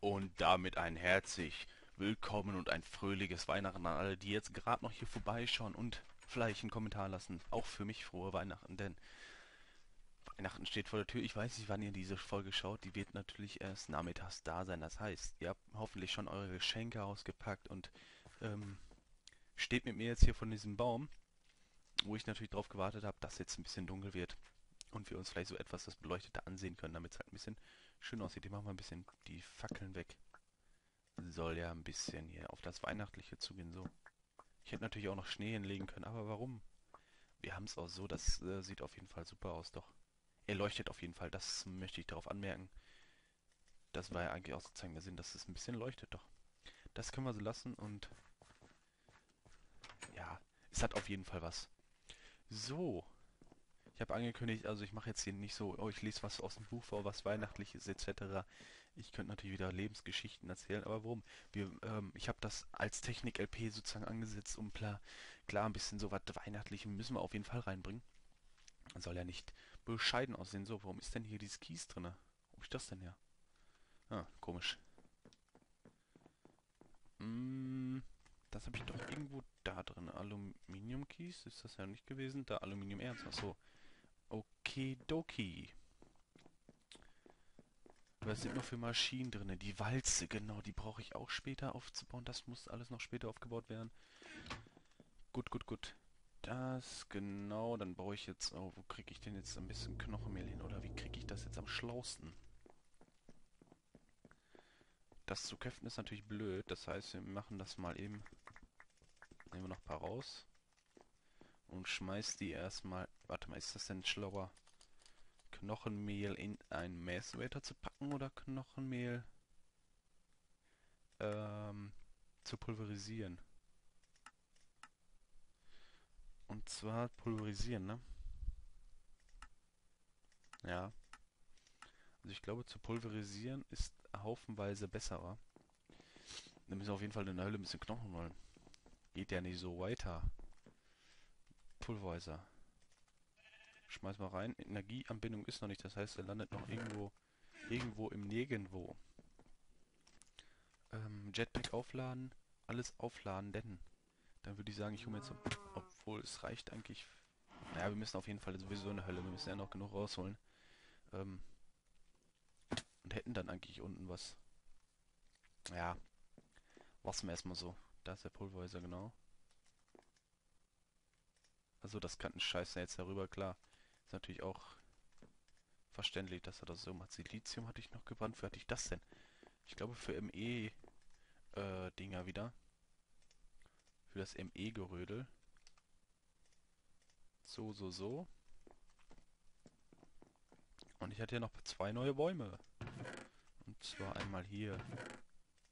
Und damit ein herzlich willkommen und ein fröhliches Weihnachten an alle, die jetzt gerade noch hier vorbeischauen und vielleicht einen Kommentar lassen. Auch für mich frohe Weihnachten, denn Weihnachten steht vor der Tür. Ich weiß nicht, wann ihr diese Folge schaut. Die wird natürlich erst nachmittags da sein. Das heißt, ihr habt hoffentlich schon eure Geschenke ausgepackt und steht mit mir jetzt hier von diesem Baum, wo ich natürlich drauf gewartet habe, dass jetzt ein bisschen dunkel wird und wir uns vielleicht so etwas das Beleuchtete ansehen können, damit es halt ein bisschen schön aussieht. Ich mache mal ein bisschen die Fackeln weg. Soll ja ein bisschen hier auf das Weihnachtliche zugehen, so. Ich hätte natürlich auch noch Schnee hinlegen können, aber warum? Wir haben es auch so, das sieht auf jeden Fall super aus, doch. Er leuchtet auf jeden Fall, das möchte ich darauf anmerken. Das war ja eigentlich ausgezeichnet der Sinn, dass es ein bisschen leuchtet, doch. Das können wir so lassen und... ja, es hat auf jeden Fall was. So. Ich habe angekündigt, also ich mache jetzt hier nicht so, oh, ich lese was aus dem Buch vor, was Weihnachtliches etc. Ich könnte natürlich wieder Lebensgeschichten erzählen, aber warum? Ich habe das als Technik-LP sozusagen angesetzt, um klar ein bisschen so was Weihnachtliches müssen wir auf jeden Fall reinbringen. Man soll ja nicht bescheiden aussehen. So, warum ist denn hier dieses Kies drin? Wo ist das denn her? Ah, komisch. Das habe ich doch irgendwo da drin. Aluminiumkies ist das ja nicht gewesen. Da Aluminiumerz, achso. Okidoki. Was sind noch für Maschinen drin? Die Walze, genau, die brauche ich auch später aufzubauen. Das muss alles noch später aufgebaut werden. Gut, gut, gut. Das, genau, dann brauche ich jetzt... oh, wo kriege ich denn jetzt ein bisschen Knochenmehl hin? Oder wie kriege ich das jetzt am schlausten? Das zu kämpfen ist natürlich blöd. Das heißt, wir machen das mal eben... nehmen wir noch ein paar raus. Und schmeißt die erstmal... warte mal, ist das denn schlauer? Knochenmehl in ein Messwerter zu packen oder Knochenmehl zu pulverisieren? Und zwar pulverisieren, ne? Ja. Also ich glaube, zu pulverisieren ist haufenweise besserer. Da müssen wir auf jeden Fall in der Hölle ein bisschen Knochen holen. Geht ja nicht so weiter. Pulverizer. Schmeiß mal rein. Energieanbindung ist noch nicht. Das heißt, er landet noch irgendwo im Nirgendwo. Jetpack aufladen. Alles aufladen, denn... dann würde ich sagen, ich hole mir jetzt... obwohl, es reicht eigentlich... naja, wir müssen auf jeden Fall sowieso in der Hölle. Wir müssen ja noch genug rausholen. Und hätten dann eigentlich unten was. Ja. Lassen wir erstmal so. Da ist der Pulverizer, genau. Also das kann ein Scheiß ja jetzt darüber, klar. Ist natürlich auch verständlich, dass er das so macht. Silizium hatte ich noch gebrannt. Für hatte ich das denn? Ich glaube für ME-Dinger wieder. Für das ME-Gerödel. So, so, so. Und ich hatte ja noch zwei neue Bäume. Und zwar einmal hier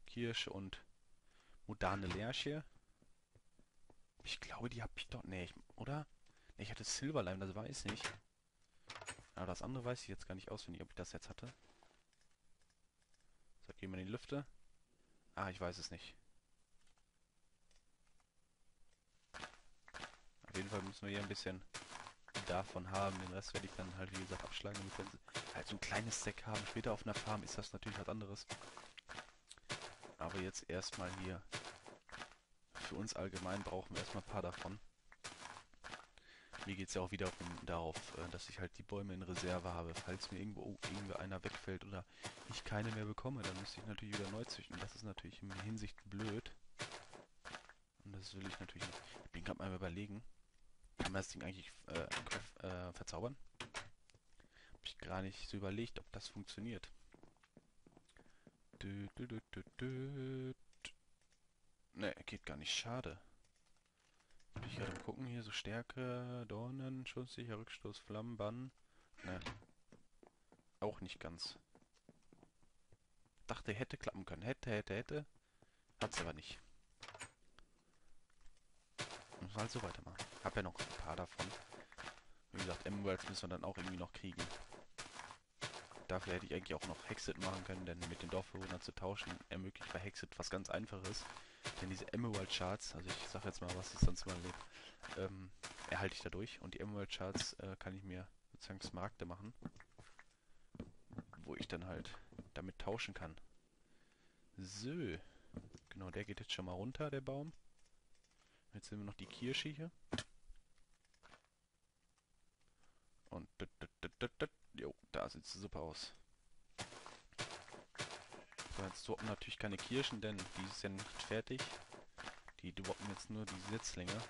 Kirsche und moderne Lärche. Ich glaube, die habe ich doch... nee, oder? Nee, ich hatte Silverleim, das weiß ich nicht. Aber das andere weiß ich jetzt gar nicht auswendig, ob ich das jetzt hatte. So, gehen wir in die Lüfte. Ah, ich weiß es nicht. Auf jeden Fall müssen wir hier ein bisschen davon haben. Den Rest werde ich dann halt, wie gesagt, abschlagen. Wir können halt so ein kleines Stack haben. Später auf einer Farm ist das natürlich was anderes. Aber jetzt erstmal hier. Für uns allgemein brauchen wir erstmal ein paar davon. Mir geht es ja auch wieder darauf, dass ich halt die Bäume in Reserve habe. Falls mir irgendwo einer wegfällt oder ich keine mehr bekomme, dann müsste ich natürlich wieder neu züchten. Das ist natürlich in Hinsicht blöd. Und das will ich natürlich nicht. Ich bin gerade mal überlegen. Kann man das Ding eigentlich verzaubern? Hab ich gar nicht so überlegt, ob das funktioniert. Ne, geht gar nicht. Schade. Bin ich gerade am gucken hier. So Stärke, Dornen, schusssicher Rückstoß, Flammen, Bann. Ne. Auch nicht ganz. Dachte, hätte klappen können. Hätte. Hat's aber nicht. Also weitermachen. Hab ja noch ein paar davon. Wie gesagt, Emeralds müssen wir dann auch irgendwie noch kriegen. Dafür hätte ich eigentlich auch noch Hexxit machen können, denn mit den Dorfbewohnern zu tauschen ermöglicht bei Hexxit was ganz Einfaches. Denn diese Emerald Shards, also ich sag jetzt mal, was es sonst mal lebt, erhalte ich dadurch. Und die Emerald Shards kann ich mir sozusagen Smaragde machen, wo ich dann halt damit tauschen kann. So. Genau, der geht jetzt schon mal runter, der Baum. Jetzt nehmen wir noch die Kirsche hier. Und jo, da sieht es super aus. So, jetzt droppen natürlich keine Kirschen, denn die ist ja nicht fertig. Die droppen jetzt nur die Setzlinge.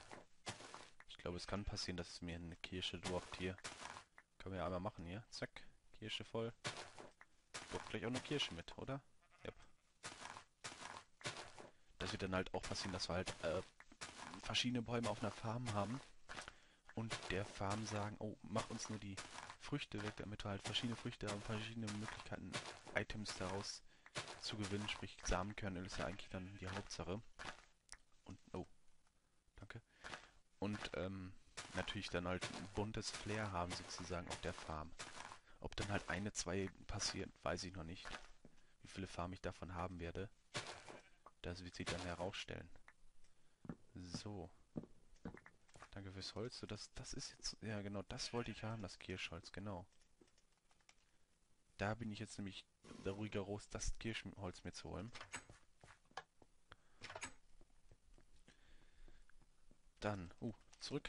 Ich glaube, es kann passieren, dass es mir eine Kirsche droppt hier. Können wir ja einmal machen hier. Zack, Kirsche voll. Droppt gleich auch eine Kirsche mit, oder? Yep. Das wird dann halt auch passieren, dass wir halt verschiedene Bäume auf einer Farm haben. Und der Farm sagen, oh, mach uns nur die Früchte weg, damit wir halt verschiedene Früchte haben, verschiedene Möglichkeiten, Items daraus zu gewinnen. Sprich, Samenkörnöl ist ja eigentlich dann die Hauptsache. Und, oh, danke. Und, natürlich dann halt ein buntes Flair haben, sozusagen, auf der Farm. Ob dann halt eine, zwei passiert, weiß ich noch nicht. Wie viele Farmen ich davon haben werde, das wird sich dann herausstellen. So. Danke fürs Holz. So, das ist jetzt... Ja, genau, das wollte ich haben, das Kirschholz, genau. Da bin ich jetzt nämlich ruhiger Rost, das Kirschholz mir zu holen. Dann, zurück.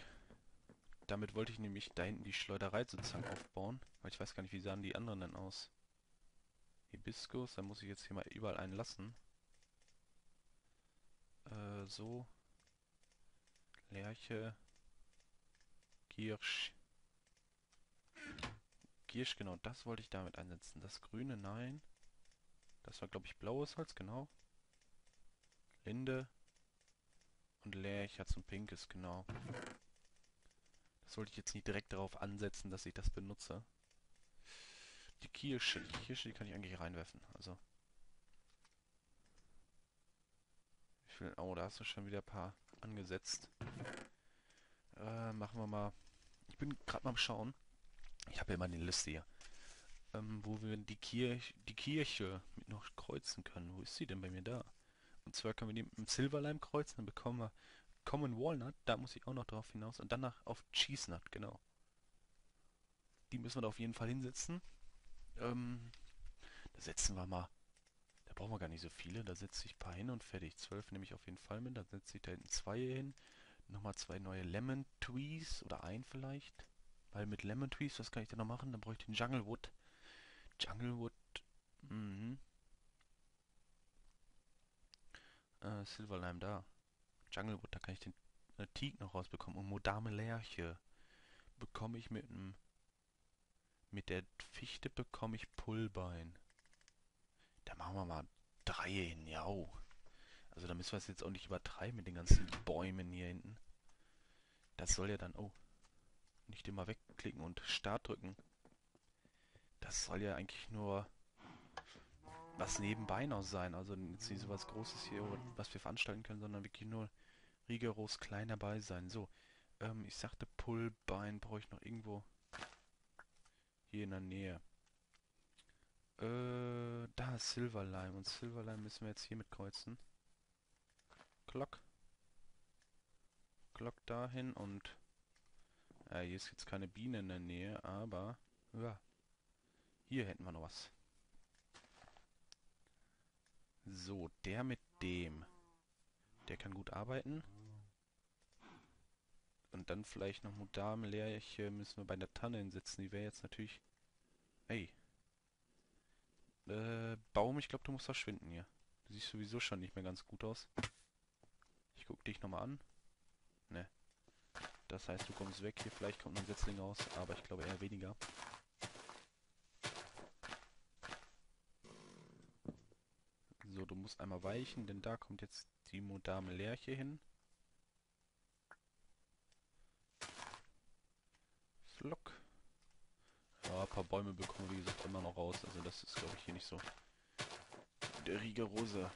Damit wollte ich nämlich da hinten die Schleuderei sozusagen aufbauen. Weil ich weiß gar nicht, wie sahen die anderen denn aus. Hibiskus, da muss ich jetzt hier mal überall einen lassen. So. Lerche. Kirsch. Kirsch, genau, das wollte ich damit einsetzen. Das grüne, nein. Das war, glaube ich, blaues Holz, genau. Linde. Und Lerche hat so ein pinkes, genau. Das wollte ich jetzt nicht direkt darauf ansetzen, dass ich das benutze. Die Kirsche, die kann ich eigentlich reinwerfen, also. Wie viel? Oh, da hast du schon wieder ein paar angesetzt. Machen wir mal... Ich bin gerade mal am Schauen. Ich habe ja immer eine Liste hier. Wo wir die Kirsche mit noch kreuzen können. Wo ist sie denn bei mir da? Und zwar können wir die mit dem Silverlime kreuzen, dann bekommen wir Common Walnut, da muss ich auch noch drauf hinaus. Und danach auf Cheese Nut, genau. Die müssen wir da auf jeden Fall hinsetzen. Da setzen wir mal... Da brauchen wir gar nicht so viele. Da setze ich ein paar hin und fertig. 12 nehme ich auf jeden Fall mit. Dann setze ich da hinten 2 hin. Nochmal 2 neue Lemon Trees. Oder ein vielleicht. Weil mit Lemon Trees, was kann ich da noch machen? Dann brauche ich den Junglewood. Junglewood. Mhm. Silverlime da. Junglewood, da kann ich den Teak noch rausbekommen. Und Modame Lerche bekomme ich mit einem... Mit der Fichte bekomme ich Pullbein. Da machen wir mal 3 hin, ja. Also da müssen wir es jetzt auch nicht übertreiben mit den ganzen Bäumen hier hinten. Das soll ja dann... Oh, nicht immer wegklicken und Start drücken. Das soll ja eigentlich nur was nebenbei noch sein. Also jetzt nicht so was Großes hier, was wir veranstalten können, sondern wirklich nur rigoros klein dabei sein. So, ich sagte Pullbein brauche ich noch irgendwo... Hier in der Nähe. Da ist Silverlime. Und Silverlime müssen wir jetzt hier mit kreuzen. Glock. Glock dahin und... hier ist jetzt keine Biene in der Nähe, aber... Ja. Hier hätten wir noch was. So, der mit dem. Der kann gut arbeiten. Und dann vielleicht noch Modame Lerche müssen wir bei der Tanne hinsetzen. Die wäre jetzt natürlich... Ey. Baum, ich glaube, du musst verschwinden hier. Du siehst sowieso schon nicht mehr ganz gut aus. Ich gucke dich nochmal an. Ne. Das heißt, du kommst weg hier. Vielleicht kommt noch ein Setzling raus, aber ich glaube eher weniger. So, du musst einmal weichen, denn da kommt jetzt die Modame Lerche hin. Flock. Ja, ein paar Bäume bekommen wir, wie gesagt, immer noch raus. Also das ist, glaube ich, hier nicht so der rigorose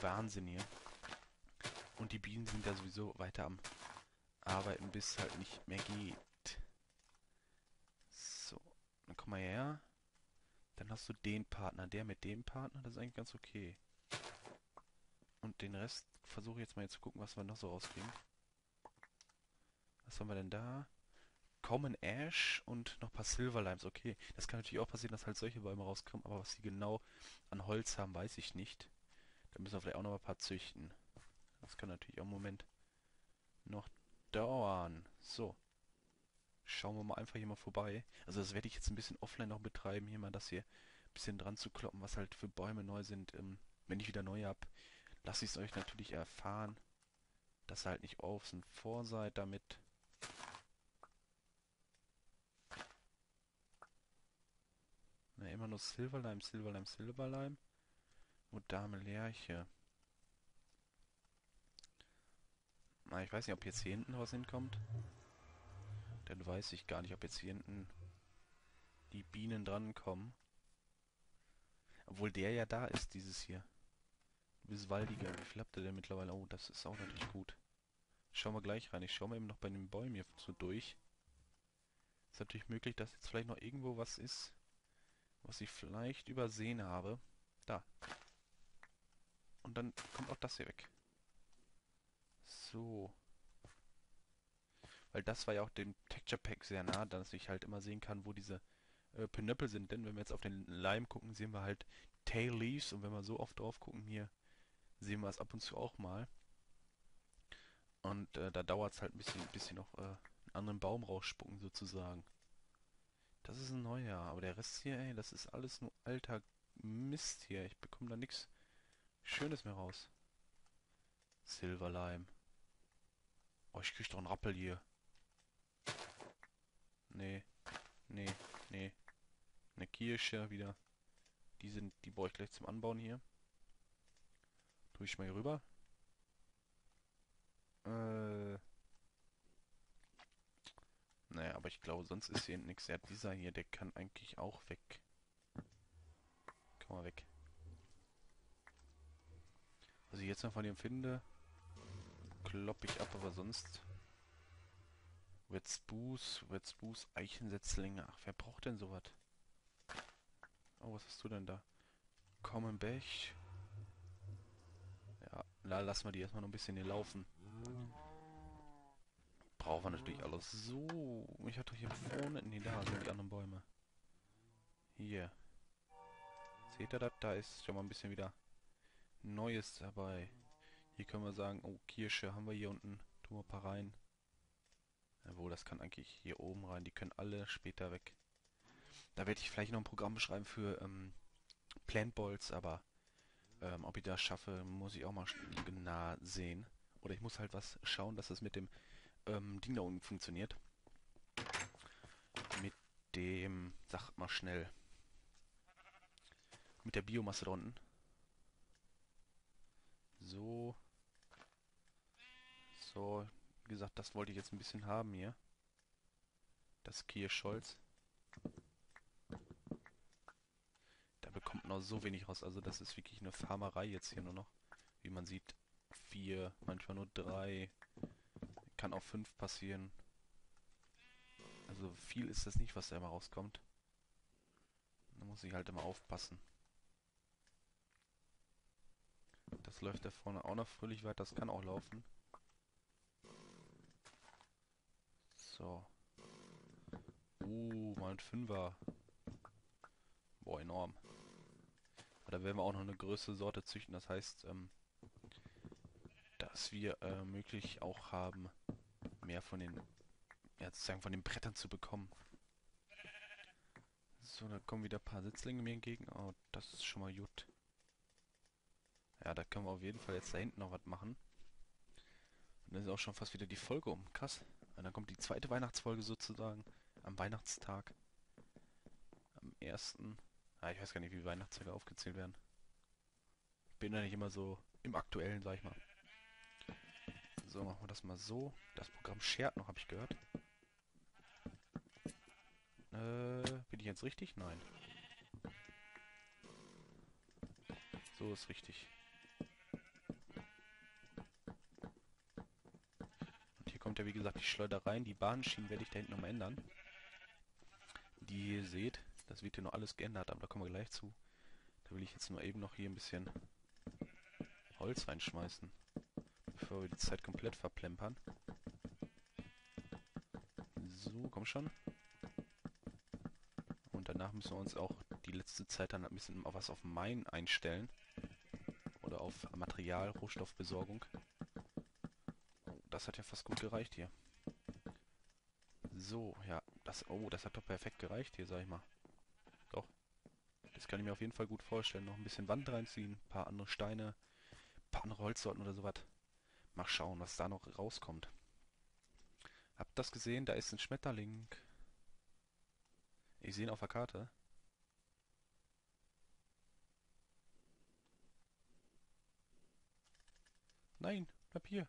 Wahnsinn hier. Und die Bienen sind da sowieso weiter am Arbeiten, bis es halt nicht mehr geht. So, dann komm mal her. Dann hast du den Partner, der mit dem Partner. Das ist eigentlich ganz okay. Und den Rest versuche ich jetzt mal hier zu gucken, was wir noch so rauskriegen. Was haben wir denn da? Common Ash und noch ein paar Silverlimes, okay. Das kann natürlich auch passieren, dass halt solche Bäume rauskommen, aber was sie genau an Holz haben, weiß ich nicht. Da müssen wir vielleicht auch noch ein paar züchten. Das kann natürlich auch einen Moment noch dauern. So. Schauen wir mal einfach hier mal vorbei. Also das werde ich jetzt ein bisschen offline noch betreiben, hier mal das hier ein bisschen dran zu kloppen, was halt für Bäume neu sind. Wenn ich wieder neue habe, lasse ich es euch natürlich erfahren, dass ihr halt nicht außen vor seid damit. Na, immer nur Silberleim, Silberleim, Silberleim. Und Dame Lerche. Na, ich weiß nicht, ob jetzt hier hinten was hinkommt. Dann weiß ich gar nicht, ob jetzt hier hinten die Bienen drankommen. Obwohl der ja da ist, dieses hier. Bis Waldiger. Wie viel habt ihr denn mittlerweile? Oh, das ist auch natürlich gut. Schauen wir gleich rein. Ich schaue mal eben noch bei den Bäumen hier so durch. Ist natürlich möglich, dass jetzt vielleicht noch irgendwo was ist, was ich vielleicht übersehen habe. Da. Und dann kommt auch das hier weg. So. Weil das war ja auch dem Texture Pack sehr nah, dass ich halt immer sehen kann, wo diese Pinöppel sind. Denn wenn wir jetzt auf den Leim gucken, sehen wir halt Tail Leaves. Und wenn wir so oft drauf gucken hier, sehen wir es ab und zu auch mal. Und da dauert es halt ein bisschen noch einen anderen Baum rausspucken sozusagen. Das ist ein neuer, aber der Rest hier, ey, das ist alles nur alter Mist hier. Ich bekomme da nichts Schönes mehr raus. Silverleim. Oh, ich krieg doch einen Rappel hier. Nee, nee, nee. Eine Kirsche wieder. Die brauche ich gleich zum Anbauen hier. Tue ich mal hier rüber. Naja, aber ich glaube, sonst ist hier nichts. Ja, dieser hier, der kann eigentlich auch weg. Komm mal weg. Was ich jetzt noch von dem finde, klopp ich ab, aber sonst. Wetzbuß, Eichensetzlinge. Ach, wer braucht denn sowas? Oh, was hast du denn da? Common Bech. Ja, na, lassen wir die erstmal noch ein bisschen hier laufen. Brauchen wir natürlich alles. So, ich hatte hier vorne. Nee, da sind die anderen Bäume. Hier. Seht ihr das? Da ist schon mal ein bisschen wieder Neues dabei. Hier können wir sagen, oh, Kirsche haben wir hier unten. Tun wir ein paar rein. Jawohl, das kann eigentlich hier oben rein. Die können alle später weg. Da werde ich vielleicht noch ein Programm beschreiben für Plant Balls, aber ob ich das schaffe, muss ich auch mal genau sehen. Oder ich muss halt was schauen, dass das mit dem Ding da unten funktioniert. Mit dem, sagt mal schnell, mit der Biomasse da unten. So. So, wie gesagt, das wollte ich jetzt ein bisschen haben hier. Das Kirschholz. Da bekommt man auch so wenig raus. Also das ist wirklich eine Farmerei jetzt hier nur noch. Wie man sieht, 4, manchmal nur 3. Kann auch 5 passieren. Also viel ist das nicht, was da immer rauskommt. Da muss ich halt immer aufpassen. Das läuft da vorne auch noch fröhlich weiter. Das kann auch laufen. So. Mal ein 5er. Boah, enorm. Aber da werden wir auch noch eine größere Sorte züchten. Das heißt, dass wir möglich auch haben, mehr von den, ja, sozusagen von den Brettern zu bekommen. So, da kommen wieder ein paar Sitzlinge mir entgegen. Oh, das ist schon mal gut. Ja, da können wir auf jeden Fall jetzt da hinten noch was machen. Und dann ist auch schon fast wieder die Folge um. Krass. Und dann kommt die zweite Weihnachtsfolge sozusagen am Weihnachtstag. Am 1. Ah, ich weiß gar nicht, wie Weihnachtstage aufgezählt werden. Bin da nicht immer so im Aktuellen, sag ich mal. So, machen wir das mal so. Das Programm shared noch, habe ich gehört. Bin ich jetzt richtig? Nein. So ist richtig. Und hier kommt ja, wie gesagt, die Schleuder rein. Die Bahnschienen werde ich da hinten nochmal ändern. Die ihr seht, das wird hier noch alles geändert, aber da kommen wir gleich zu. Da will ich jetzt nur eben noch hier ein bisschen Holz reinschmeißen, bevor wir die Zeit komplett verplempern. So, komm schon. Und danach müssen wir uns auch die letzte Zeit dann ein bisschen was auf Minen einstellen. oder auf Material, Rohstoffbesorgung. Das hat ja fast gut gereicht hier. So, ja, das, oh, das hat doch perfekt gereicht hier, sag ich mal. Doch. Das kann ich mir auf jeden Fall gut vorstellen. Noch ein bisschen Wand reinziehen, ein paar andere Steine, ein paar andere Holzsorten oder sowas. Mal schauen, was da noch rauskommt. Habt das gesehen? Da ist ein Schmetterling. Ich sehe ihn auf der Karte. Nein, bleib hier.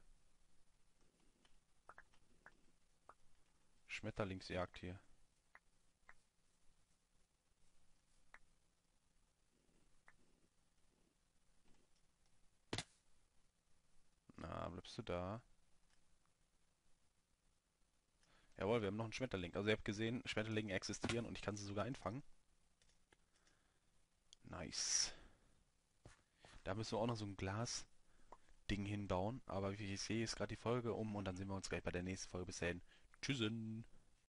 Schmetterlingsjagd hier. Na, bleibst du da? Jawohl, wir haben noch einen Schmetterling. Also ihr habt gesehen, Schmetterlinge existieren und ich kann sie sogar einfangen. Nice. Da müssen wir auch noch so ein Glas... Ding hinbauen, aber wie ich sehe, ist gerade die Folge um und dann sehen wir uns gleich bei der nächsten Folge. Bis dahin. Tschüssen!